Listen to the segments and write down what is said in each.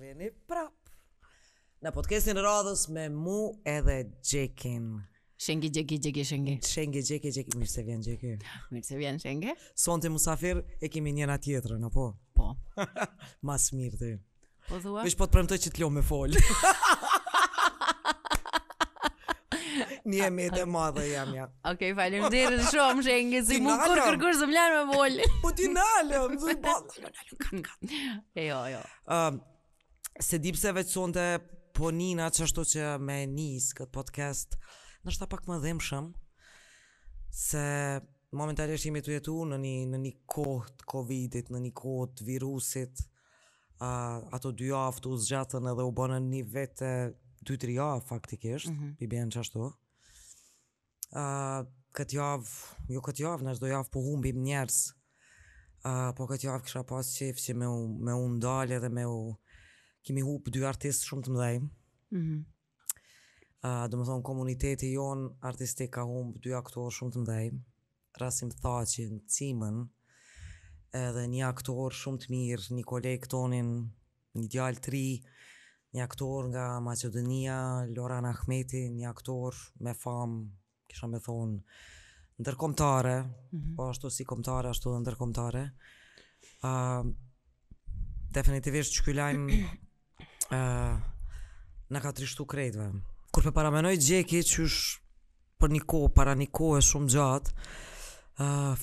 veni prap në podcastin e radhës me mu edhe Gjekin. Shengi, Gjeki, Gjeki, Shengi. Shengi, Gjeki, Gjeki. Mirë se vjen, Gjeki. Mirë se vjen, Shengi. Sonte Musafir e kemi njëra tjetrën, apo? Po. Mas mirë ti. Po thua? Vish po të premtoj që t'lo me fol. Një e mete madhe jam ja. Okej, faleminderit shumë Shengi, si mund kur kërkur zë mlanë me vol. Po ti nalëm, zë balë. Jo, jo. Se dipse veç sonte po nina që ashtu që me nis këtë podcast, nështë ta pak më dhemshëm, se momentalisht jemi të jetu në një kohë të Covidit, në një kohë të virusit, ato dy javë të u zgjatën edhe u bënën një vete 2-3 javë faktikisht, i bjen që ashtu. Këtë javë, jo këtë javë, në çdo javë po humbim njerës, po këtë javë kësha pas qef që me u ndalë dhe me u... Kemi hup dy artistë shumë të mëdhej. Do më thonë, komuniteti jonë artistik ka humb dy aktorë shumë të mëdhej. Rasim Thaçi në Cimën, edhe një aktor shumë të mirë, Nikolet Tonin, një djalë të ri, një aktor nga Maqedonia, Loran Ahmeti, një aktor me famë, kisha me thonë, ndërkombëtare, po ashtu si kombëtare, ashtu dhe ndërkombëtare. Definitivisht që këllajmë në ka trishtu krejtve. Kur për paramenoj Gjeki që është për një kohë, para një kohë e shumë gjatë,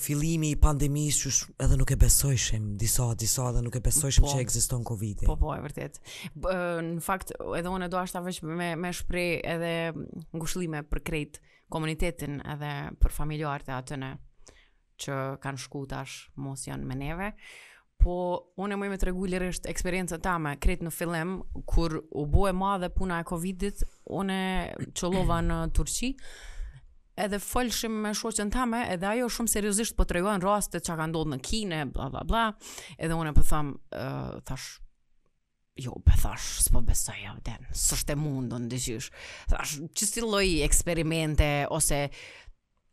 filimi i pandemisë që është edhe nuk e besojshim, disa edhe nuk e besojshim që egziston Covid-i. Po, po, e vërtet. Në fakt, edhe unë e do ashtë avesh me shprej edhe ngushlime për krejt komunitetin edhe për familjarët e atëne që kanë shku tash mos janë me neve. Po, unë e mëj me të regu lirisht eksperiencët ta me, kretë në fillim, kur u bo e madhe puna e Covidit, unë e qëllova në Turqi, edhe folshim me shoqen ta me, edhe ajo shumë seriosisht po të reguan rastet që ka ndodhë në Kine, bla bla bla, edhe unë e pëtham, thash, jo, pëthash, s'po besoj, ja, den, s'është e mundën, dëshysh, thash, që si loj eksperimente, ose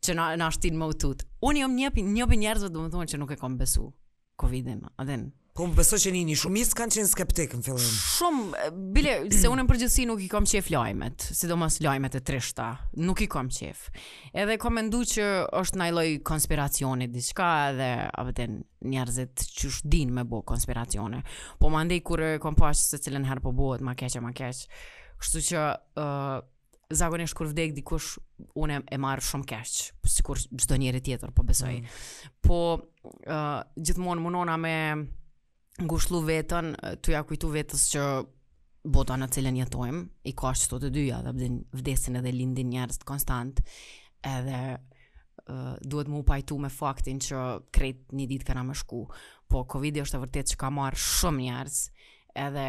që në ashtin më utut. Unë jom njëpi njerëzve dhe më thonë që nuk e kom besu. Covid-in, adhen. Po më beso që një shumis kanë qenë skeptik në fillim. Shumë, bile, se unë në përgjithsi nuk i kom qef lajmet, sidomos lajmet e trishta, nuk i kom qef. Edhe kom mendu që është najloj konspiracionit diçka edhe, adhen, njerëzit që shdin me bo konspiracione. Po më ndej kur kom pash se cilën her po bohet, ma keq. Kështu që, zakonisht kur vdek dikush, une e marrë shumë keq, si kur gjdo njeri tjetër, po besoj. Po, gjithmonë munona me ngushlu vetën, t'u ja kujtu vetës që bota në cilën jetojmë, i ka qëto të dyja, dhe vdesin edhe lindin njerës të konstant, edhe duhet mu pajtu me faktin që krejt një ditë këna me shku. Po, Covid-i është e vërtet që ka marrë shumë njerës, edhe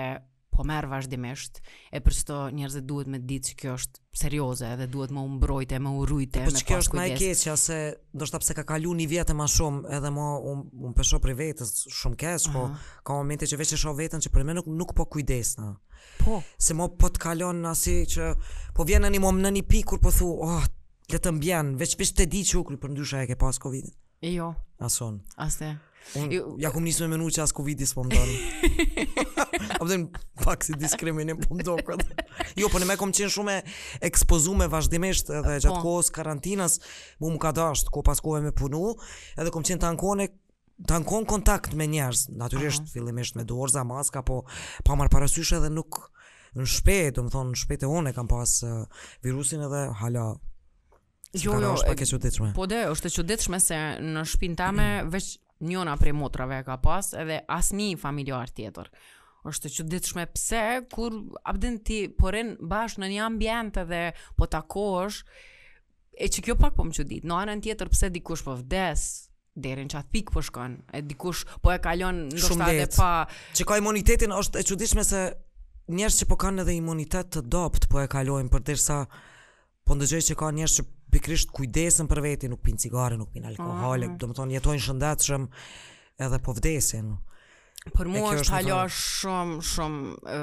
po merë vazhdimisht, e për qëto njerëzit duhet me ditë që kjo është serioze dhe duhet me umbrojte, me urujte, me pas kujdes. Po që kjo është ma e keqja se, do shta pse ka kalu një vjetë ma shumë, edhe ma unë pesho për vetës shumë keq, po ka momente që veç e sho vetën që për me nuk po kujdesna. Po. Se ma po të kalon nasi që, po vjen në një mom në një pikur, po thu, oh, le të mbjen, veç të di që ukri, për ndrysha e ke pas Covid-in. Jo. Ason. Aste. Ja kom njësë me menu që asë Covid-i s'po më donë. Apëtën pak si diskriminim po më do këtë. Jo, për në me kom qenë shumë ekspozume vazhdimisht edhe gjatë kohës karantinas. Mu më ka dasht, ko pas kohë me punu, edhe kom qenë tankon kontakt me njerës. Naturisht, fillimisht me dorza, maska, po pa marë parasyshe edhe nuk në shpejt, do më thonë, në shpejt e one kam pas virusin edhe hala. Jo, jo, po dhe, është e quditshme se në shpintame veç njona prej motrave ka pas edhe asni familjar tjetër. Është e quditshme pse, kur abdin ti porin bash në një ambjente dhe po takosh, e që kjo pak po më qudit, në anën tjetër pse dikush po vdes, derin që atë pik po shkon, e dikush po e kalon ndoshta dhe pa... Që ka imunitetin është e quditshme se njerës që po kanë edhe imunitet të dopt po e kalojnë, për derisa po ndëgjoj që ka njerës që pikrisht kujdesen për veti, nuk pinë cigare, nuk pinë alkohole, do më tonë jetojnë shëndetshëm edhe po vdesin. Për mua është halja shumë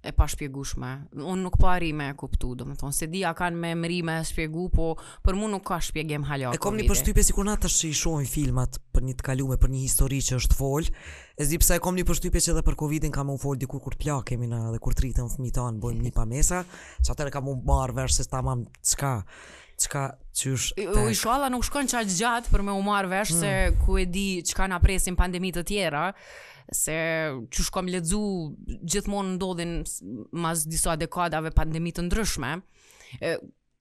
e pa shpjegueshme. Unë nuk pa rime e kuptu, do më thonë, se dia kanë me emrime e shpjegu, po për mu nuk ka shpjegim halako. E kom një përshtypje sikur na tash që i shohim filmat për një të kalume, për një histori që është fol, e zi pse e kom një përshtypje që edhe për Covidin kam u fol dikur kur plakemi na dhe kur tritën fëmijët tan, bojmë një pamesa, çatëre kam u marr verse tamam çka çysh. U inshallah nuk shkon çaj gjat për me u marr vesh se ku e di çka na presin pandemitë të tjera. Se që shkom lexu gjithmonë ndodhin mas disa dekadave pandemi të ndryshme.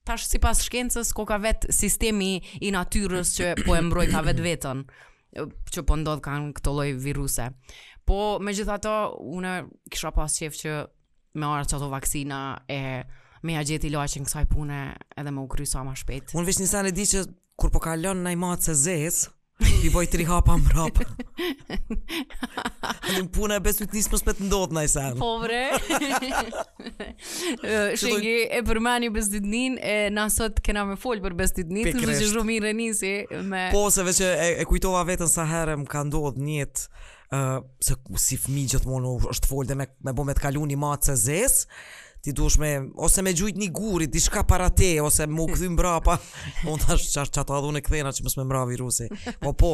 Tash sipas shkencës ko ka vet sistemi i natyrës që po e mbroj ka vet vetën, që po ndodh kanë këto lloj viruse. Po megjithatë unë kisha pas qef që me ardh çato vaksina e me ja gjeti ilaçin kësaj pune edhe me u kry sa më shpejt. Unë veç nisën e di që kur po kalon ndaj macë zezë pi boj 3 hapa mbrapa. Në puna e besut nisë mos me të ndodhë në ajsan. Po vre. Shengi e përmani besditnin, na sot kena me folë për besditnin, të që shumë i renisi me... Po, se veç e kujtova vetën sa herë më ka ndodhë njetë, se si fëmi gjithmonë është folë dhe me bo me të kalu një matë se zesë, ti dush me, ose me gjujt një gurit, di shka para te, ose mu këthim brapa, unë tash qato adhune këthena që mës me mra virusi. Po po,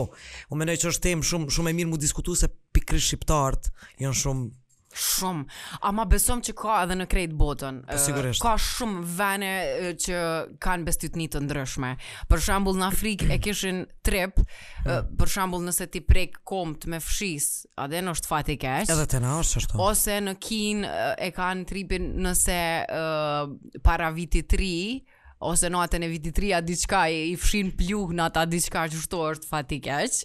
unë menoj që është temë shumë e mirë mu diskutu se pikrish shqiptarët janë shumë... Shumë, ama besom që ka edhe në krejt botën. Ka shumë vene që kanë bestytni të ndryshme. Për shambull në Afrikë e kishin trip, për shambull nëse ti prek komt me fshis, aden është fati kesh. Edhe të na është ashtu. Ose në Kinë e kanë tripin nëse para viti 3, ose natën e vitit 3 diçka i fshin pluh nata diçka që shto është fati keq.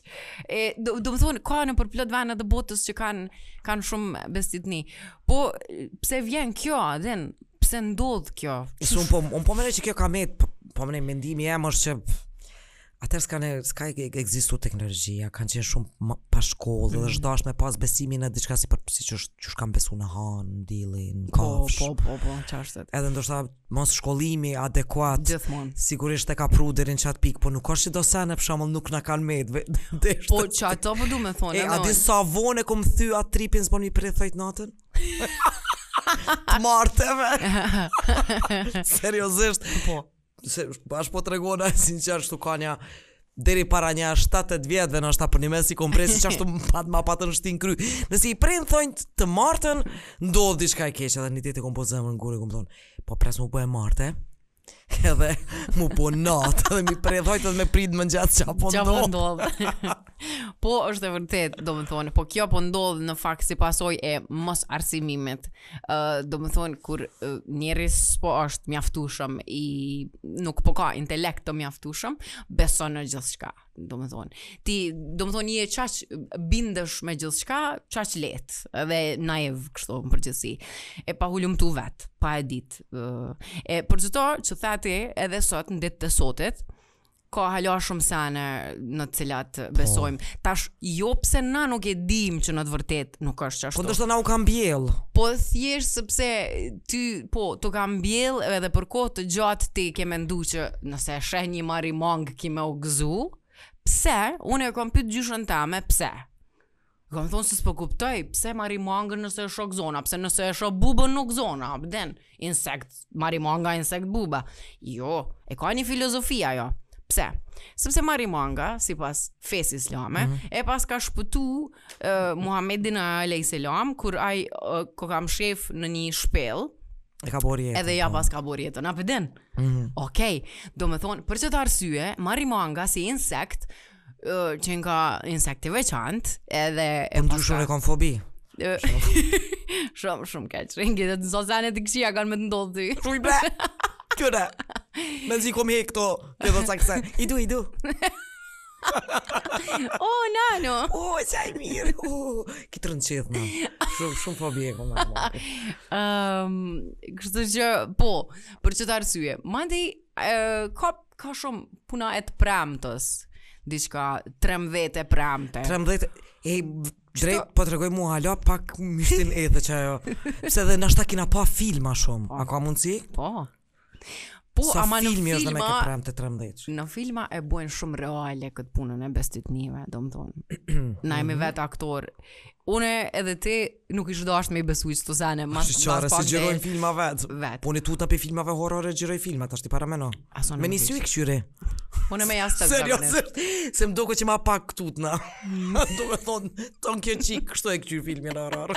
Do më thonë, ka në përplot vene të botës që kanë shumë bestitni. Po, pse vjen kjo, adhen, pse ndodh kjo? Unë po mëne që kjo ka met, po mëne mendimi jem është që atër s'ka egzistu teknologjia, kanë qenë shumë pa shkollë dhe shdash me pas besimin e diçka si që shkam besu në hanë, në dilin, në kafsh. Po, qashtet. Edhe ndoshta mos shkollimi adekuat, sigurisht e ka pru dherin qatë pikë, po nuk është që do sene përshamëll nuk në kanë medve. Po, që ato po du me thonë. A di sa vone kom thy atë tripin s'pon mi prethojt natën? Të marteve. Seriosisht. Po. Ashtë po të regona, sinqer, shtu ka nja deri para nja 7-8 vjetëve në është ta për një mes i kompresi që ashtu ma patën shtin kry. Nësi i prejnë thonjë të martën, ndodhë dishka i keqë edhe një tjetë i kompozë zemën në gurë i kom thonë, po presë mu po e martë, edhe mu po natë, edhe mi prejnë thonjë të me pridë më në gjatë që po ndodhë. Po është e vërtet, do më thonë, po kjo po ndodhë në fakt si pasoj e mos arsimimit. Do më thonë, kur njeris po është mjaftushëm, nuk po ka intelekt të mjaftushëm, beson në gjithë shka, do më thonë. Ti, do më thonë, je qaq bindësh me gjithë shka, qaq letë dhe naiv, kështu më përgjithsi. E pa hulumtu vetë, pa e ditë. E për gjitha që thati edhe sot, në ditë të sotit, ka hala shumë sene në cilat besojmë. Tash, jo pse na nuk e dim që në të vërtet nuk është qashtu. Po të shtë na u kam bjellë. Po thjesht sepse ty, po, të kam bjellë edhe për kohë të gjatë ti ke mendu që nëse sheh një marimang ki me u gëzu, pse, unë e kom pyet gjyshën tame, pse? Kam thonë se s'po kuptoj, pse marimangën nëse e shoh gëzona, pse nëse e shoh bubën nuk gëzona, abden, insekt, marimanga, insekt, buba. Jo, e ka një filozofia jo. Pse? Sepse marimanga, si pas fes islame, e pas ka shpëtu Muhammedin a.s. kur ai ko kam shef në një shpel, edhe ja pas ka bor jetën, apëden. Okej, do me thonë, për që të arsye, marimanga si insekt, që nga insekti veçant, edhe... Unë të shumë e kam fobi. Shumë keq, Shengi, dhe të sosanet i këshia kanë me të ndodhë ty. Shuj ble! Kjore, me zi kom hek to, këdo sakse, i du. O, nano. O, qaj mirë, o, këtë rënqethë, në, shumë fobje kom në. Kështë që, po, për që të arsye, mandi, ka shumë puna e të pramtës, diqka, 13 pramte. 13, drejt, po të regoj mu hala, pak mishtin e dhe që ajo, pse dhe nashta kina pa filma shumë, a ka mundësi? Po. Po, sa ama filmi është dhe me këtë pranë të 13. Në filma e bojnë shumë reale këtë punën e bestitnive, do më thonë. Na jemi vetë aktor. Une edhe ti nuk ishtë dashtë me i besu i qëto zene. Ashtë qare se gjerojnë filma vetë. Pune tuta pe filmave horore gjerojnë filma, ta shti para meno. Me nisu i këshyre. Une me jasë të gjerojnë. Se më doko që ma pak tutna. Do me thonë, ton kjo qikë kështu e këshyre filmin horor.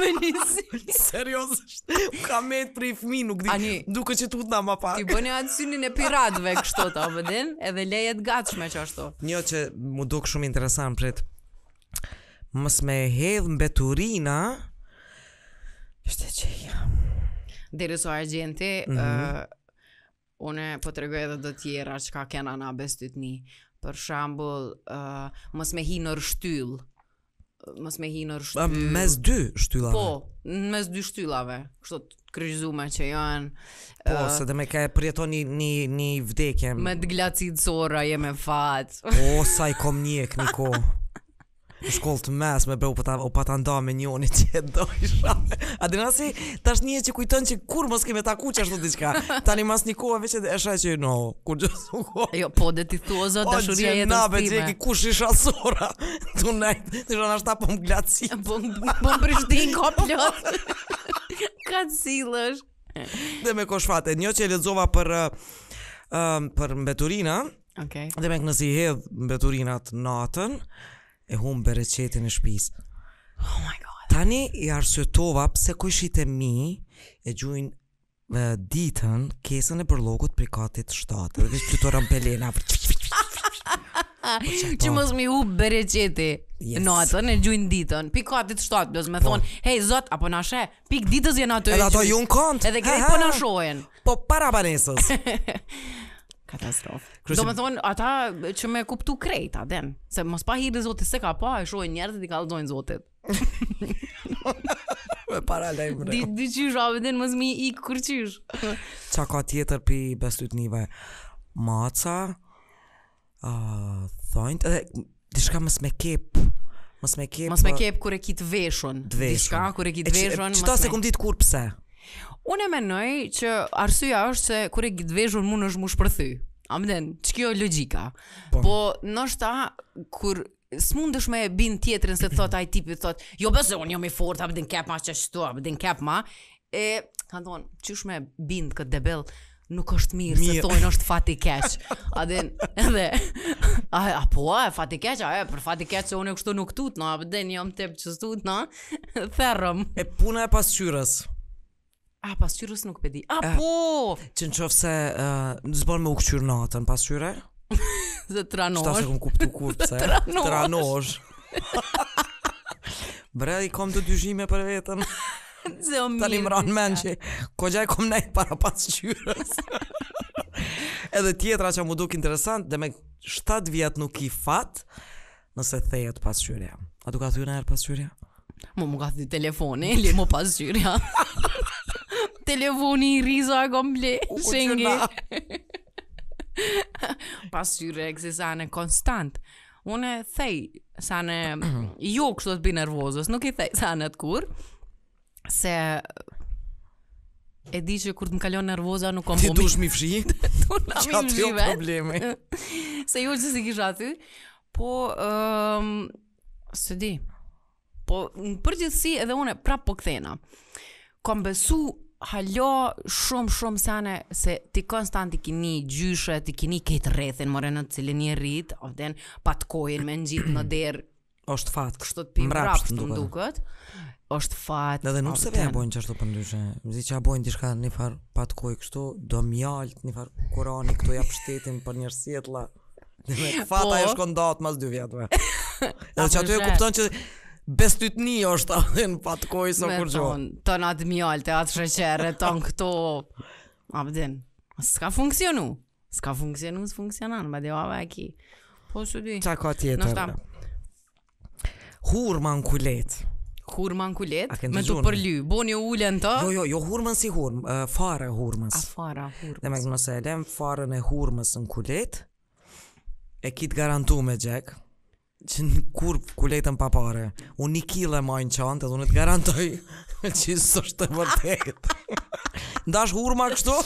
Me nisu. Seriosisht, ka me të prej fmi, nuk di. Duko që tutna ma pak. Ti bëni atë synin e piratve kështu ta vëdin, edhe lejet gatshme që ashtu. Njo që mu doko shumë interesant pret mës me hedhë mbeturina ishte që jam diriso argjenti une po të regoj edhe dhe tjera që ka kena na bestytni për shambull mës me hi në rështyll mes dy shtyllave po, mes dy shtyllave kështu të kryzume që janë po, se dhe me ka e përjetoni një vdekje me të glacit zora jeme fat po, sa i kom njek një ko shkollë të mes me bre o pata nda me njoni që e dojshra a dhe nasi tash një që kujton që kur mos keme taku që ashtu diqka tani mas një kohëve që e shaj që no kur gjësë u kohë jo po dhe ti thua zot o gjenabe gjeki kush isha sora të nejtë të shon ashta po më glacit po më prishtin ka plot ka të silësh dhe me koshfate një që e ledzova për mbeturina dhe me kënësi hedh mbeturinat natën e humë bereqetin e shpis. Oh my god. Tani i arsyetova pse kojshit e mi e gjujnë ditën kesën e përlokut për katit 7. Dhe kështë qëto rampelena. Që mos mi u bereqeti natën e gjujnë ditën. Pik katit 7. Dhe me thonë, hej zot, apo nashe, pik ditës jenë ato e gjujnë. Edhe ato ju në kontë. Edhe krejt po nashojen. Po para banesës. Katastrofë. Do me thonë, ata që me kuptu krejt, aden. Se mos pa hiri zotit se ka pa, e shojnë njerët i kalzojnë zotit. Me para lejmë reo. Diqysh, abedin, mos mi i kërqysh. Qa ka tjetër pi bestytnive? Maca, thonjt, edhe dishka mës me kep. Mës me kep kër e kitë veshon. Dishka kër e kitë veshon. Qëta se kom ditë kur pse? Unë e menoj që arsyja është se kure këtë veshur mund është mu shpërthy. Amden, që kjo logika. Po nështë ta kur s'mund është me bin tjetërin se thot ai tipi thot jo bese unë jam i fort, abden kep ma që shtu, abden kep ma. E, kanë thonë, që shme bin këtë debel nuk është mirë se tojnë është fati keq. Aden, edhe, a po a, fati keq, a e, për fati keq se unë e kështu nuk tutna, abden jam tep që s'tutna, therëm. E puna e pasqyres. A, pasqyrës nuk pedi. A, po! Që në qofë se zbon me u këqyrë natën, pasqyre? Dhe tranosh. Qëta se këmë kuptu kur pëse? Tranosh. Bre, i kom të dyshime për vetën. Tani më ranë men që ko gjaj kom nejtë para pasqyrës. Edhe tjetra që më duk interesant, dhe me 7 vjetë nuk i fatë, nëse thejet pasqyrja. A du ka thuj në erë pasqyrja? Më ka thuj telefoni, li më pasqyrja. Telefoni i rizo e komple, Shengi. Pasqyre e kësi sane konstant. Une thej sane, jo kështu të bi nervozës, nuk i thej sane të kur, se e di që kur të më kalon nervoza nuk kom pomi. Ti dush mi fshi? Qa të jo probleme. Se jo që si kisha ty, po, së di, po në përgjithsi edhe une prap po këthena. Kom besu halo shumë sene se ti konstant i kini gjyshe, ti kini këtë rethin, more në cilin një rrit, ofden patkojnë me njitë në derë. Oshtë fatë, kështot pi mrapsht të mdukët. Oshtë fatë. Dhe nuk se veja bojnë që ashtu pëndyshe. Mzi që a bojnë tishka një farë patkojnë kështu, do mjallët, një farë kurani, këtu ja pështetim për njërësiet la. Fata e shkon datë mas 2 vjetëve. Dhe që aty e kupton që... Bestytni është adhe në patkoj së kur gjo. Të në atë mjallë, të atë shëqere, të në këto... Abden, s'ka funksionu. S'ka funksionu, s'funksionan, ba devave e ki. Po së di. Qa ka tjetër? Hurma në kulet. Hurma në kulet? Me të përly. Bo një ulen të? Jo, hurmën si hurmë. Fara hurmës. A fara hurmës. Dhe me këmë nëse e lem, farën e hurmës në kulet. E kitë garantu me gjek. që në kurp kuletën pa pare, unë i kile majnë qante, unë të garantoj që sështë të vërtet. Ndash hurma kështu,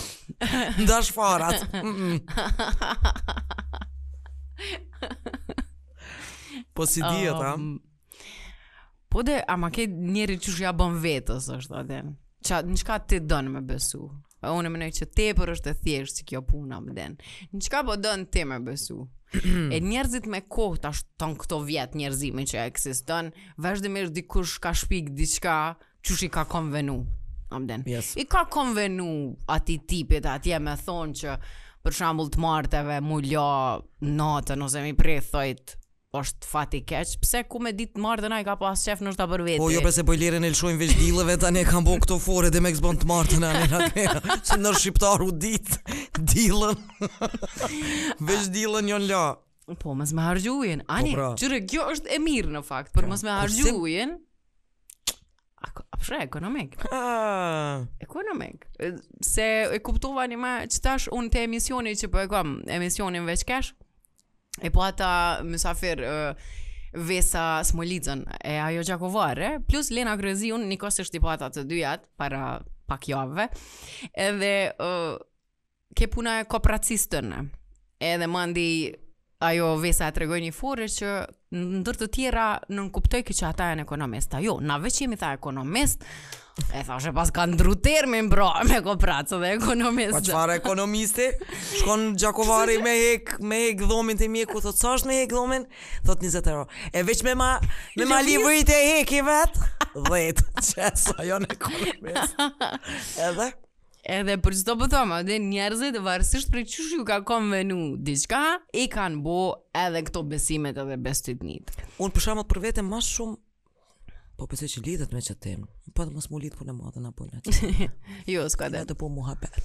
ndash farat. Po si dihet, Po dhe, ama ke njeri që shja bën vetës është, aden. Në qka ti dënë me besu? A unë mënoj që tepër është e thjeshtë që kjo puna më denë. Në qka po dënë ti me besu? E njerëzit me kohë tash ton këto vjet njerëzimi që eksiston, vazhdimisht dikush ka shpik diçka çush i ka konvenu. Yes. I ka konvenu ati tipit atje me thonë që për shembull të marteve mulja natën ose mi prith thojt është fati keq, pse ku me ditë martën ai ka pas shef nështë ta për veti. Po jo pse po lirën e lëshojnë veç dillëve tani e kam bo këto fore dhe me kësbon të martën anë natën. Se në shqiptar u ditë dillën. Veç dillën jon la. Po mos më harxhuin. Ani, çyre kjo është e mirë në fakt, por mos më harxhuin. Apshe, ekonomik. Ekonomik. Se e kuptova një ma që tash unë të emisioni që po e kam emisionin veç kesh, e po ata Musafir Vesa Smolidzën e ajo Gjakovare, plus Lena Grezi, unë një kosë është i po ata të dyjat, para pak javëve, edhe ke puna e kopracistën, edhe mandi ajo Vesa e tregoj një fore që ndër të tjera nënkuptoj që ata janë ekonomista. Jo, na veç jemi tha ekonomist, e thashe pas ka ndru termin bro me kopracë dhe ekonomist. Pa çfarë ekonomisti? Shkon Gjakovari me hek dhomin të mjeku, thot sa është me hek dhomin? Thot 20 euro. E veç me ma livrit e hek i vet? 10. Që sa janë ekonomist. Edhe? Edhe për çdo po thama, dhe njerëzit varësisht prej çysh ju ka konvenu diçka, i kanë bo edhe këto besimet edhe bestytnit. Unë për shkak për vete më shumë, po pse që lidhet me çat tem. Po të mos mu lidh punë madhe apo na. Jo, s'ka datë po muhabet.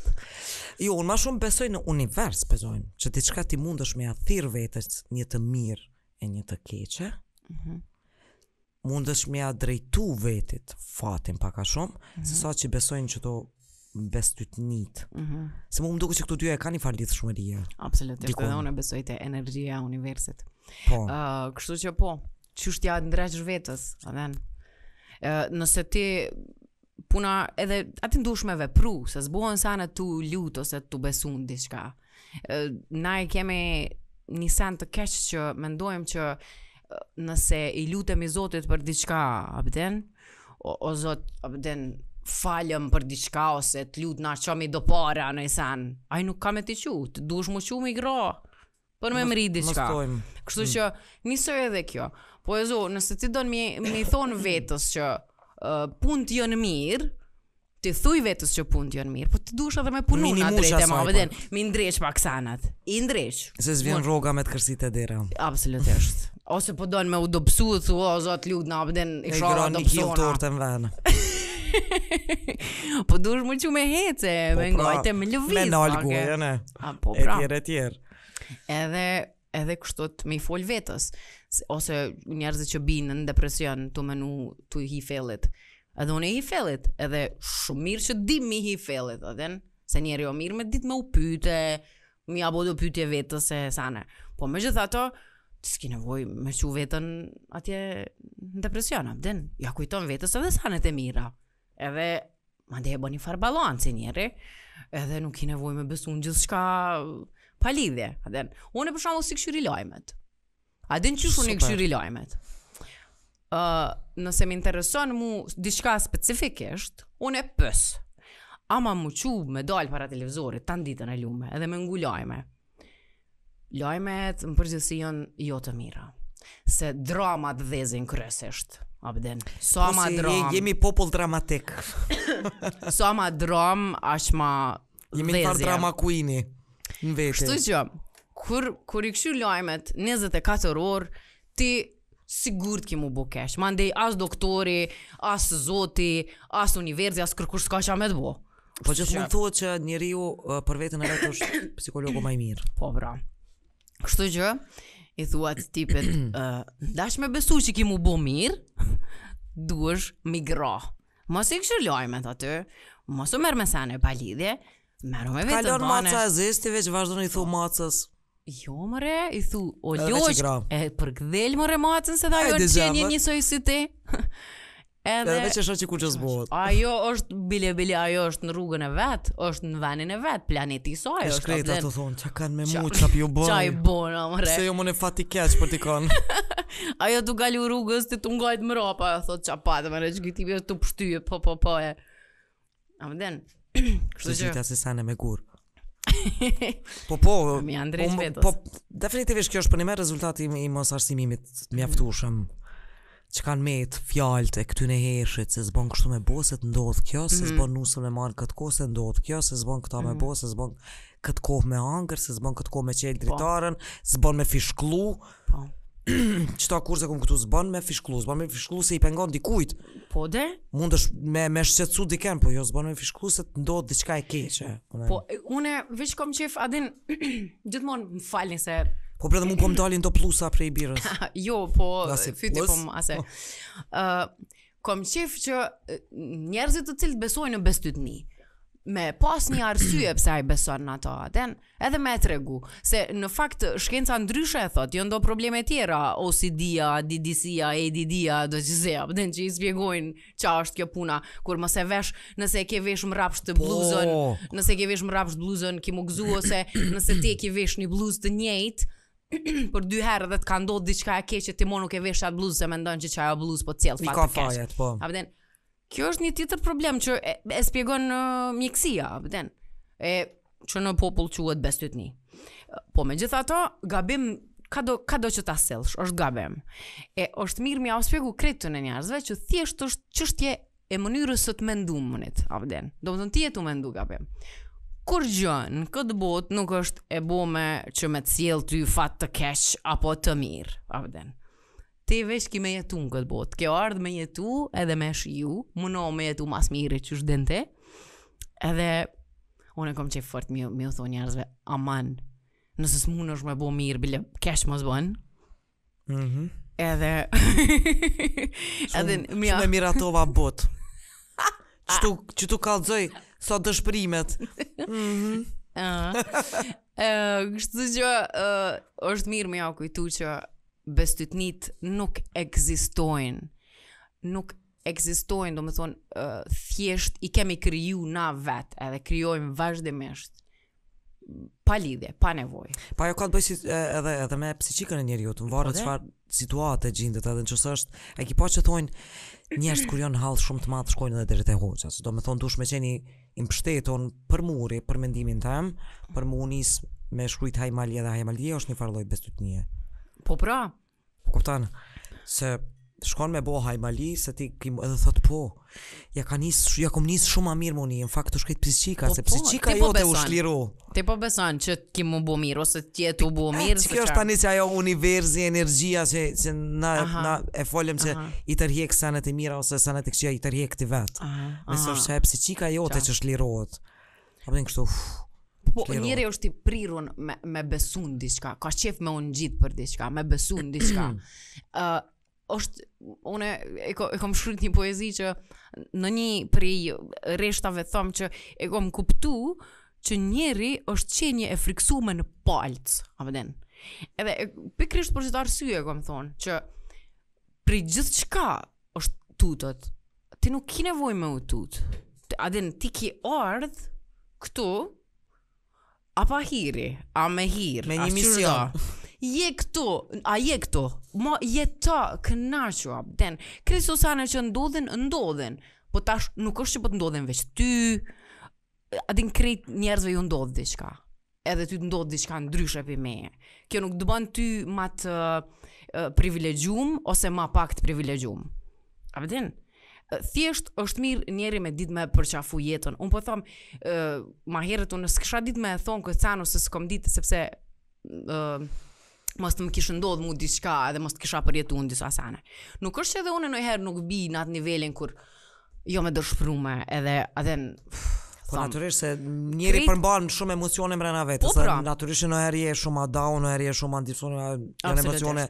Jo, unë më shumë besoj në univers, besoj që diçka ti mundesh me ia thirr vetes, një të mirë e një të keqe. Mundesh me ia drejtu vetit fatin pak a shumë, sesa që besojnë që to bestytnit. Se mu më duke që këtu dyja e ka një farë lidhë shumë e rije. Absolutisht, edhe unë besoj të energjia universit. Po. Kështu që po, që shtja ndreqsh vetës, adhen. Nëse ti puna edhe ati ndush me vepru, se zbohen sana tu lut ose tu besun diçka. Na e kemi një sen të keqë që mendojmë që nëse i lutem i Zotit për diçka, abden, o Zot, abden, falem për diçka ose të lut na qomi do para në sen. Ai nuk ka me t'i qut, dush mu qumi gra për me mri diçka. Kështu që nisoj edhe kjo. Po e zo, nëse ti do mi thonë vetës që pun t'jo në mirë, ti thuj vetës që pun t'jo në mirë, po ti dush edhe me punu nga drejt e ma, veden, mi ndreq pak sanat. I ndreq. Se s'vjen roga me t'kërsit e dera. Absolutisht. Ose po do në me u dopsu, thu, o zot lut na, veden, i shara dopsona. Po dush më që me hece, me ngajte me lëviz. Me nalgu, jene, e tjerë. Edhe kështot me i fol vetës, ose njerëzit që binë në depresion, të menu të hi felit. Edhe unë i hi felit, edhe shumë mirë që dim mi hi felit, se njerë jo mirë me ditë me u pyte, mi abo do pytje vetës e sane. Po me gjitha to, s'ki nevoj me që vetën atje në depresion, abden, ja kujton vetës edhe sanet e mira. Edhe, ma ndje e bo një farë balancë njëri, edhe nuk i nevoj me besu në gjithë shka palidhe. Unë e përshamu si këshyri lojmet. Adin që shumë një këshyri lojmet. Nëse më intereson mu diçka specifikisht, unë e pës. Ama mu që me dalë para televizorit, tanë ditën e lume, edhe me ngu lojme. Lojmet më përgjithsi janë jo të mira. Se dramat dhezin kërësisht. Abden, so ama dram. Jemi popull dramatik. So ama dram, ashma dhezja. Jemi në farë drama kuini, në vete. Kështu që, kur i këshu lojmet 24 orë, ti sigur të kimu bukesh. Mandej as doktori, as zoti, as universi, as kërkush s'ka që me të bo. Po që të mund thot që njeriu për vetën e vetë është psikologu maj mirë. Po, bra. Kështu që, i thuat tipet, dash me besu që ki mu bo mirë, duesh migra. Mos i këshu lojmet aty, mos u merë me sene palidhe, meru me vetë të bane. Kalon maca e zeshtive që vazhdo në i thu macës, Jo more, i thu, o loq, e përkdhel more macën se da jo në qenje njësoj si ti. Edhe veç e shoh që ku që zbohet. Ajo është bile, ajo është në rrugën e vet, është në vendin e vet, planeti i saj është. Shkret ato thonë, çka kanë me mua, çka ju bën. Çaj bën, more. Se jo më në fat i keq për ti kanë. Ajo tu galu rrugës ti tu ngajt mrapa, ajo thotë çapatë, më rëgjitimi tu pshtyje, po. Amden. Kështu që ta sesane me gur. Po, definitivisht kjo është për një me rezultati i mos arsimimit mjaftushëm që kanë met fjalët e këtyne heshit se zbon kështu me bo se të ndodh kjo, se zbon nusën me marrë këtë kohë se ndodh kjo, se zbon këta me bo, se zbon këtë kohë me angër, se zbon këtë kohë me qelë dritarën, zbon me fishklu. Qëta kurse këmë këtu zbon me fishklu se i pengon dikujt. Po de? Mund është me shqetsu diken, po jo zbon me fishklu se të ndodhë diçka e keqe. Po, une vish kom qef, adin, gjithmon më falin se... Po përre dhe mu po më dalin do plusa prej birës. Jo, po, fyti po më ase. Kom qef që njerëzit të cilët besojnë në bestytni. Me pas një arsye pse ai beson në ato, edhe me e tregu. Se në fakt shkenca ndryshe e thot, jo ndo probleme tjera, OCD-a, DDC-a, ADD-a, do që zep, dhe në që i spjegojnë qa është kjo puna, kur mos e vesh, nëse ke vesh më rapsht të bluzën, ki mu gzu, ose nëse te ke vesh një bluzë të njejt, për dy herë dhe të ka ndodhë diçka e keqe, ti monu ke vesh atë bluzë, se mendon që qa ajo bluzë po cilë fatë të keqe. Kjo është një tjetër problem që e spjegon mjekësia, që në popull quhet bestytni. Po me gjitha to, gabim, kado që ta selsh, është gabim. E është mirë mja o spjegu kretën e njerëzve që thjesht është çështje e mënyrës së të mendumunit, abden. Do më të në ti e të mendu gabim. Kur gjën, në këtë botë nuk është e bome që me cilë ty fat të kesh apo të mirë, abden. Te vesh ki me jetu në këtë botë, kjo ardhë me jetu edhe me shiju, muno me jetu mas mire që është dente, edhe, unë e kom qef fort, mi u tho njerëzve, aman, nëse s'mun është me bo mirë, bile, kesh mos bon, edhe, shumë e miratova botë, qëtu kalëzoj, sa dëshpërimet, kështu që, është mirë me ja kujtu që, bestytnit nuk ekzistojnë, do me thonë, thjesht i kemi kriju na vetë, edhe kryojmë vazhdimisht, pa lidhje, pa nevoj. Pa jo ka të bëjë edhe me psikikën e njeriut, më varët çfarë situate gjindet, edhe në qësë është, e ki pa që thonë njerëzit kur janë halë shumë të madhë shkojnë edhe deri te hoqës, do me thonë dush me qeni impështeton për muri, për mendimin tem, për mu unis me shkrujt hajmalje dhe hajmalje, është një farloj bestytnie. Po pra. Po kuptan, se shkon me bo hajmali, se ti kim edhe thot po, ja kom njës shumë a mirë më një, në fakt të shkret psiqika, se psiqika jo te u shliru. Te po besan që kim mu bo mirë, ose tjetu bo mirë. Që kjo është tani që ajo universi, energjia, që na e folem që i tërhjek sanet e mira, ose sanet e këshia i tërhjek të vetë. Nësë është që e psiqika jo te që shliruot. Apëtin kështu, Po, njëri është i prirun me besun diçka, ka qef me unë gjitë për diçka, me besun diçka. Une e kom shkryt një poezi që në një prej reshtave thëmë që e kom kuptu që njëri është qenje e friksume në palcë. Edhe pikrisht për gjithë arsye e kom thonë që prej gjithë qka është tutët, ti nuk ki nevoj me u tutë. Adin, ti ki ardhë këtu, a pa hiri, a me hir, me një mision, je këto, ma je ta kënaqur, abden, kreso sana që ndodhen, po tash nuk është që po të ndodhen veç ty, adin krejt njerëzve ju ndodh diçka, edhe ty të ndodh diçka ndryshe për meje, kjo nuk të bën ty ma të privilegjum, ose ma pak të privilegjum, abden? Thjesht është mirë njeri me ditë me përqafu jetën. Unë po thëmë, ma herët unë s'kësha ditë me e thonë këtë sanë ose s'kom ditë, sepse mos të më kishë ndodhë mu diçka edhe mos të kisha përjetu unë disa sanë. Nuk është që edhe unë nëjherë nuk bi në atë nivelin kur jo me dërshprume edhe adhen... Po naturisht se njeri përmban shumë emocione mrena vetës. Naturisht nëherë je shumë a down, nëherë je shumë a emocione.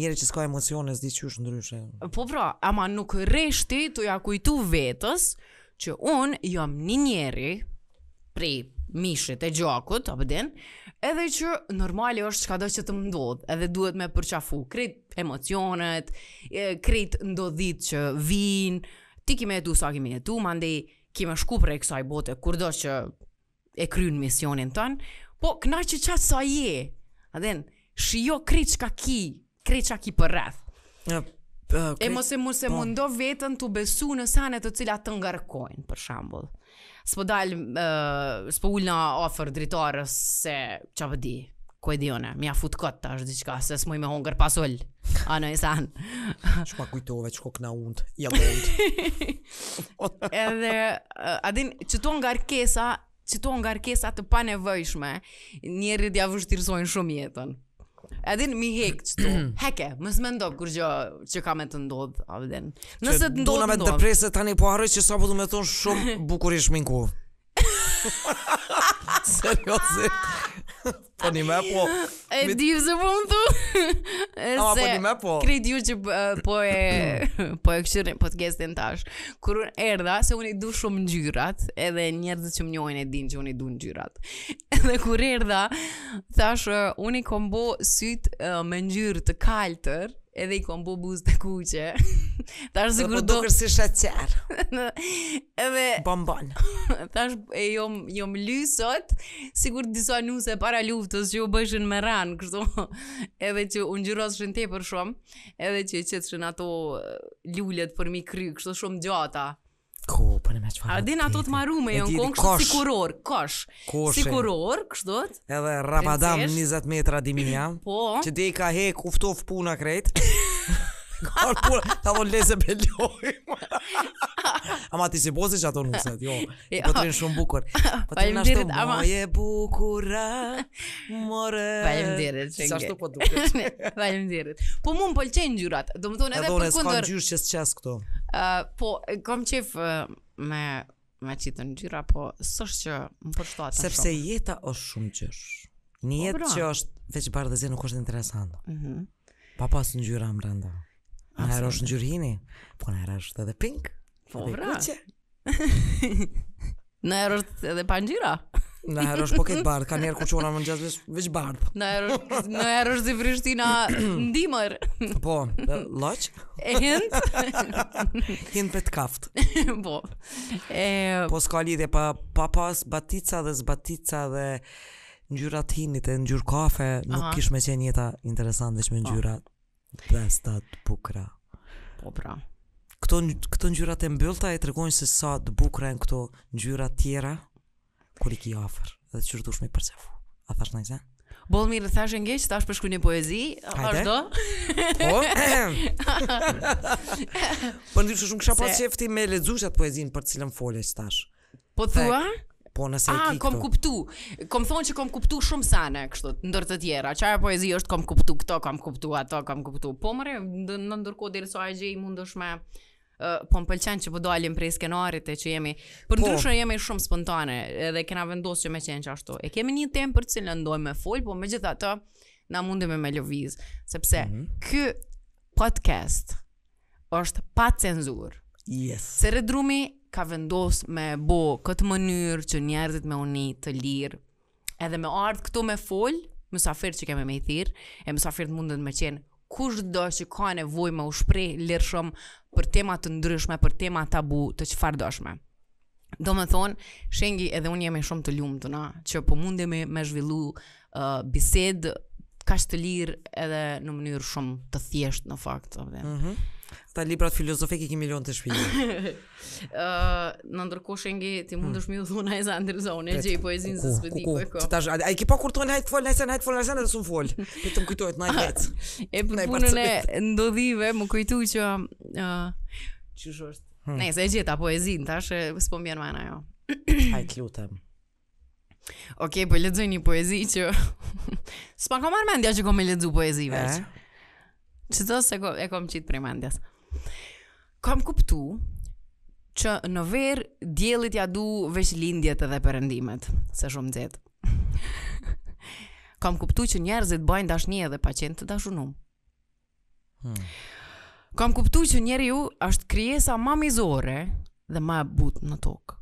Njeri që s'ka emocione s'di qysh ndryshe. Po pra, ama nuk reshti të ja kujtu vetës që unë jam një njeri prej mishit e gjakut, apo din, edhe që normale është çkado që të më ndodh, edhe duhet me përqafu, krejt emocionet, krejt ndodhit që vin, ti kime jetu sa kime jetu, mandej kime shku prej kësaj bote, kurdo që e kryn misionin tën, po këna që qatë sa je, adin, shio krejt çka ki, krejt çka ki për rreth. E mos e mos e mundo vetën të besu në sanet të cilat të ngarkojnë, për shambull. S'po dal, s'po ullë në ofër dritarës se, qa vëdi, ko e dione, mja fut këtë tash diqka, se s'moj me hongër pasul, anë e sanë. Shpa kujtove që ko këna undë, jam undë. Edhe, adin, që to ngarkesa të panevojshme, njerë dja vështirsojnë shumë jetën. Adin mi hek qëtu, heke, mës me ndodhë kur gjë që ka me të ndodhë, avden. Nëse të ndodhë, ndodhë. Duna me të deprese tani po harroj që sa po du me thonë shumë bukurish minku. Seriosisht. Po një me po. E divë se po më thu. Ama po një me po. Krejt ju që po e këshirin podcastin tash. Kur unë erda, se unë i du shumë ngjyrat, edhe njerëzit që më njohin e din që unë i du ngjyrat. Edhe kur erda, thash unë i kombo syt me ngjyrë të kaltër, edhe i kombo buzë të kuqe. Dhe po duker si shetjer. Bonbon. Thash e jom lysot, sigur disa nuse para luftës që u bëshin me ranë, kështu, edhe që unë gjyroshin te për shumë, edhe që qëtëshin ato lullet për mi kry, kështu shumë gjata. Ku, për në me qëfar. Adin ato të marume, jonë konë kështu si kuror, kosh. Si kuror, kështot. Edhe Ramadam 20 metra dimija. Po. Që te i ka hek, uftof puna krejt. Ta do leze belojmë. Ama ti si posi që ato nuset, jo. Po të rinë shumë bukur. Po të rinë ashtu, moje bukura, more. Faleminderit, Shengi. Sa shtu po duket. Faleminderit. Po mu më pëlqen gjyrat. Do më thonë edhe për kundër. Ska gjysh që s'qes këto. Po, kom qef me qitën gjyra, po sështë që më përshtuat shumë. Sepse jeta është shumë gjysh. Një jetë që është veç barë dhe zi nuk është interesantë. Pa pas në gjyra më rënda. Në herë është në gjyrhini, po në herë është edhe pink, edhe kuqe. Në herë është edhe pangjyra. Në herë është po këtë bardhë, ka njerë ku qona më në gjasë veç bardhë. Në herë është dhe Prishtina ndimër. Po, loq? E hint? Hint për të kaft. Po. Po s'ka lidhje pa pas batica dhe zbatica dhe ngjyrat hinit e ngjyrë kafe, nuk kish me qenë jeta interesant veç me ngjyrat. Bestat bukra. Po pra. Këto ngjyrat e mbyllta e tregojnë se sa të bukra janë këto ngjyra tjera kur i ki afër. Dhe të qërdush me i përcefu. A thash në këse? Bolë mirë, thash e ngeqë, thash përshkuj një poezi. Hajde? Po? Për ndyrë që shumë kësha pas qefti me ledzuqat poezin për cilën folje që thash. Po thua? Po nëse e ki këto. A, kom kuptu. Kom thonë që kom kuptu shumë sane, kështot, ndër të tjera. Qaja poezi është kom kuptu këto, kom kuptu ato, kom kuptu. Po mëre, në ndërko dhe rëso a gjej mund është me... Po më pëlqen që pëdalim prej skenarit e që jemi... Për ndryshën jemi shumë spontane edhe kena vendosë që me qenë që ashtu. E kemi një temë për cilë ndojmë me folë, po me gjitha të na mundime me lëviz. Sepse, kë podcast është pa cenzur. Se redrumi... ka vendos me bo këtë mënyrë që njerëzit me uni të lirë edhe me ardhë këtu me folë mësafirë që keme me i thirë e mësafirët mundën me qenë kush do që ka nevoj me u shprej lirë shumë për tema të ndryshme, për tema tabu të që fardoshme. Do me thonë, Shengi edhe unë jemi shumë të lumë të na që po mundemi me zhvillu bised ka që të lirë edhe në mënyrë shumë të thjeshtë në fakt. Ta librat filozofik i ki milion të shpijë. Në ndërko, Shengi, ti mund është mi u dhuna e sa ndërëzone, gjej poezinë së spediko e ko. A i ki pa kur tonë, hajtë folë, hajtë folë, hajtë folë, edhe su më folë. Për të më kujtojtë, në hajtë. E për punën e ndodhive, më kujtu që... Qysh është? Nëjse, e gjeta poezinë, tash, s'po mbjen mana jo. Hajtë lutëm. Oke, po ledzoj një poezi që... S'pa ka marrë mendja që kom e ledzu poezive që. Qëtës e kom qitë prej mendjes. Kom kuptu që në verë djelit ja du veç lindjet edhe përëndimet. Se shumë zetë. Kom kuptu që njerëzit bajnë dashni edhe pa qenë të dashunum. Kom kuptu që njeri ju është kryesa ma mizore dhe ma but në tokë.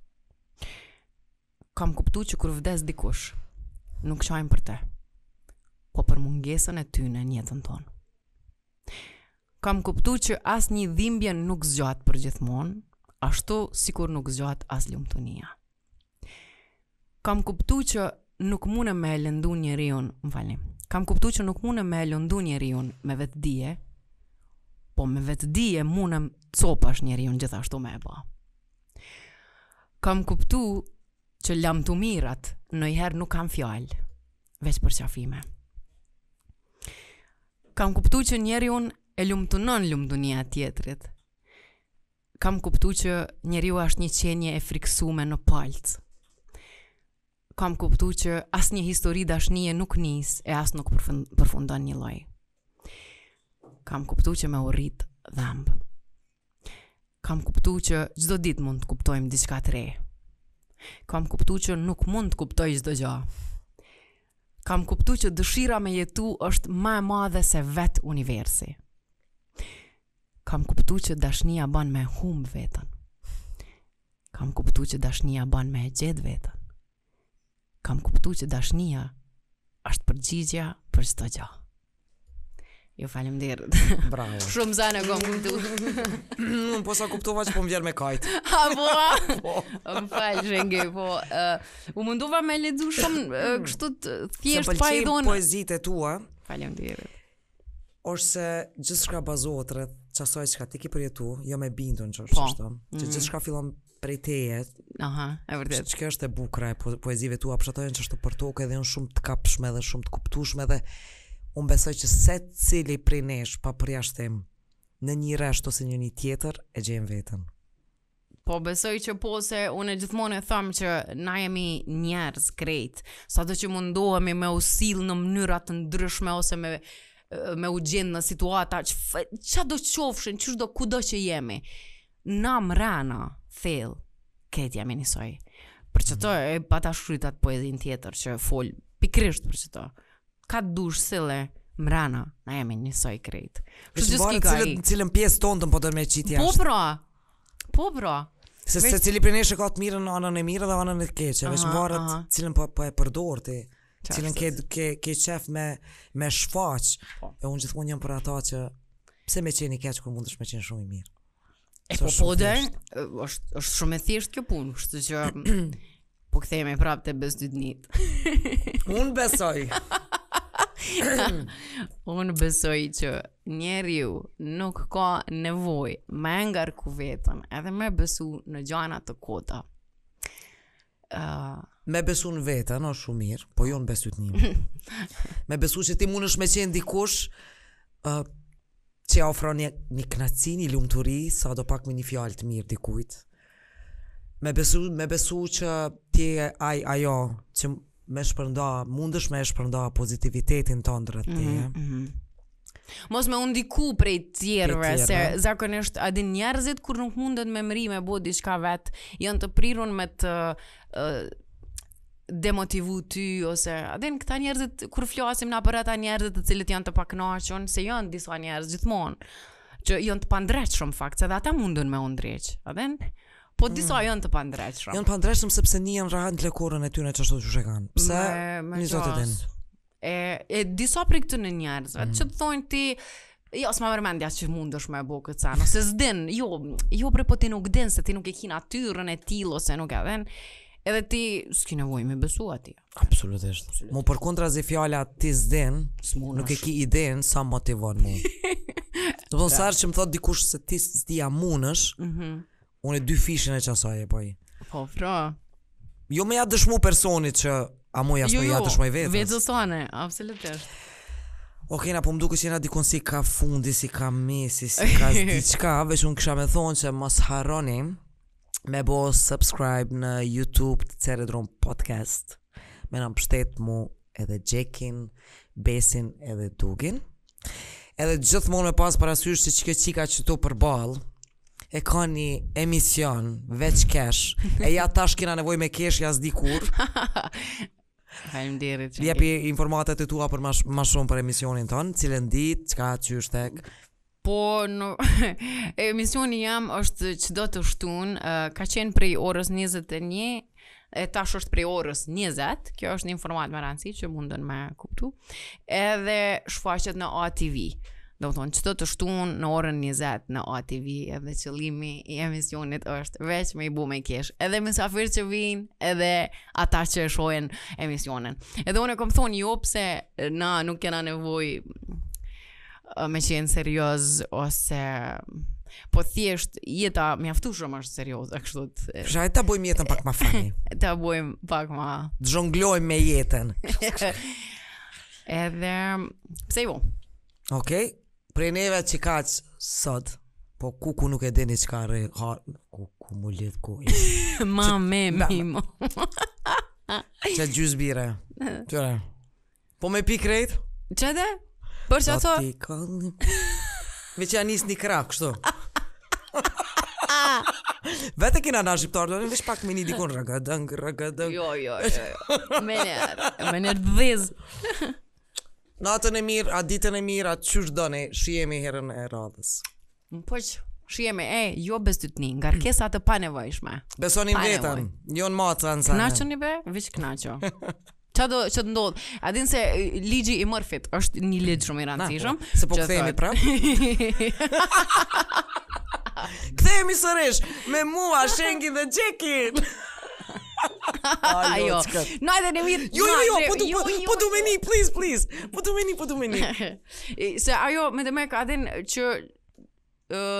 Kam kuptu që kur vdes dikush, nuk shajmë për te, po për mungesën e tyne në jetën tonë. Kam kuptu që as një dhimbje nuk zgjat për gjithmonë, ashtu sikur nuk zgjat as lumtunia. Kam kuptu që nuk mune me e lëndu njeriun, kam kuptu që nuk mune me e lëndu njeriun me vetdije, po me vetdije mune copash njeriun gjithashtu me e ba. Kam kuptu që lamtumirat ndonjëherë nuk kanë fjalë, veç për qafime. Kam kuptu që njeriu e lumtunon lumtunia tjetrit. Kam kuptu që njeriu është një qenie e friksume në palc. Kam kuptu që asnjë histori dashnie nuk nis e as nuk përfundon një lloj. Kam kuptu që me urrit dhëmb. Kam kuptu që çdo ditë mund të kuptojmë diçka të re. Kam kuptu që nuk mund të kuptoj çdo gjë. Kam kuptu që dëshira me jetu është më e madhe se vet universi. Kam kuptu që dashnia ban me humb veten. Kam kuptu që dashnia ban me gjet veten. Kam kuptu që dashnia është përgjigja për çdo gjë. Ju faleminderit. Bravo. Shumë zana gom kuptu. Unë posa kuptova që po më vjen me kajt. A po? Po. Më fal Shengi, po. U mundova me lexu shumë kështu thjesht pa i dhënë. Se pëlqej poezitë tua. Faleminderit. Ose gjithçka bazohet rreth çasoj çka ti ke përjetuar, jo me bindun çështë kështu. Që gjithçka fillon prej teje. Aha, e vërtet. Çka është e bukur e poezive tua, pse ato janë çështë për tokë dhe janë shumë të kapshme dhe shumë të kuptueshme dhe unë besoj që se cili prej nesh pa përjashtim në një resht ose një tjetër e gjem vetën. Po besoj që po se unë gjithmonë e thamë që na jemi njerëz krejt, sa do që mundohemi me usil në mënyrat të ndryshme ose me u gjenë në situata, që do qofshin, që do kudo që jemi. Na mrena, thellë, këtë jemi njësoj. Për që to e pata shkrytat poezin tjetër që folë pikrisht për që to. Ka të dush sile mrana, na jemi njësoj krejt. Cilën pjesë tonë të më podër me qitë jashtë. Po pra, po pra. Se cili për neshe ka të mirën, anën e mirë dhe anën e të keqe. Vesh mbarët cilën po e përdor ti, cilën ke qef me shfaq. E unë gjithmonë jam për ata që pse me qeni keqë kër mund është me qenë shumë i mirë. E po podër, është shumë e thjesht kjo punë, kështu që po këthejme prapë të besë dy dnitë. Unë besoj. Unë besoj që njeriu nuk ka nevoj me ngarku vetën edhe me besu në gjana të kota. Me besu në vetën, o shumë mirë, po jo në besyt njëmë. Me besu që ti mund është me qenë dikush që ofro një knacin, një lumëturi, sa do pak me një fjallë të mirë dikujt. Me besu që ti ajo që me shpërnda, mundesh me shpërnda pozitivitetin të ndërët tje. Mos me undiku prej tjerëve, se zakonisht adin njerëzit, kur nuk mundet me mëri me bo diçka vetë, janë të prirun me të demotivu ty, ose adin këta njerëzit, kur flasim na për ata njerëzit të cilët janë të paknaqur, se janë disa njerëz gjithmonë, që janë të pandreqë shumë fakt, se dhe ata mundun me undreqë, adin? Po disa janë të pandreqshëm. Janë pandreqshëm sepse një janë rahat në lekorën e tyre qështu që kanë. Pse një zotë e dinë. E disa për këtu në njerëzve, që të thojnë ti, jo, s'ma mërmendja që mund është me bo këtë sanë, ose s'din, jo bre po ti nuk din, se ti nuk e ki natyrën e tilë, ose nuk e din, edhe ti s'ki nevoj me besu ati. Absolutisht. Mu për kontra zi fjalla ti s'din, nuk e ki idin, sa motivon mu. Të përsarë që më thot dikush se ti s'dia munësh, unë e dy fishin e qasaje, po i. Po, pra. Jo me jatë dëshmu personit që a mu jasë me jatë dëshmoj vetës. Jo, vetës anë, absolutisht. Okej, na po më duke që jena dikon si ka fundi, si ka mesi, si ka zdiqka, veç unë kësha me thonë që mos harroni me bo subscribe në YouTube të Ceredron Podcast. Me në pështet mu edhe Gjekin, Besin edhe Dugin. Edhe gjithmonë me pas parasysh që që qika që tu për balë, e ka një emision veç kesh e ja tash kena nevoj me kesh ja zdi kur jepi informatet e tua për ma shumë për emisionin ton cilën dit, qka qyshtek po emisioni jam është që do të shtun ka qenë prej orës 21 e tash është prej orës 20, kjo është një informat më rëndësi që mundën me kuptu, edhe shfaqet në ATV. Do të thonë, çdo të shtun në orën 20 në ATV, edhe qëllimi i emisionit është veç me i bu me kesh, edhe mysafir që vinë, edhe ata që e shohin emisionin. Edhe unë e kom thonë, jo pse na nuk kena nevoj me qenë serioz, ose... Po thjesht jeta mjaftueshëm është serioze, kështu të. Shaj ta bëjmë jetën pak më funny. Ta bëjmë pak më. Zhonglojmë me jetën. Edhe pse jo. Okej. Prej neve që kaq sot, po kuku nuk e dini çka rre. Kuku mu lidh ku. Ma me mimo. Çe gjysbire. Çore. Po me pikrejt? Çede? Për çato. Veç janë nisë një krak, kështu. Vete kina na shqiptarë, do në vesh pak me një dikon ragadang, ragadang. Jo. Mener dhiz. Natën e mirë, atë ditën e mirë, atë qysh do ne, shijemi herën e radhës. Po që, shijemi, jo bestytni, nga rkesa të panevojshme. Besonim vetën, jon maca në sene. Knaqën i be, veç knaqo. Që të ndodhë, adin se ligji i Murphyt është një ligjë shumë i rëndësishëm. Se po këthejemi prapë. Këthejemi sërish, me mua, Shengi dhe Gjekin. Ajo, na edhe në mirë. Jo, po du me një, please, please. Po du me një. Se ajo, me të me ka adin që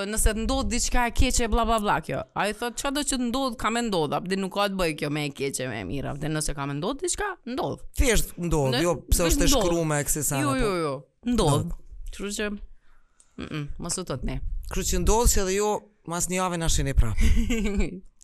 nëse të ndodhë diçka e keqe bla bla bla kjo. A i thot që do që të ndodhë ka me ndodhë, apëdi nuk ka të bëj kjo me e keqe me e mirë, apëdi nëse ka me ndodhë diçka, ndodhë. Thjesht ndodhë, jo pëse është e shkru me e kësisane. Jo, ndodhë. Kru që, mësë të të ne. Kru që ndodhë që edhe jo mas një ave në shini prapë.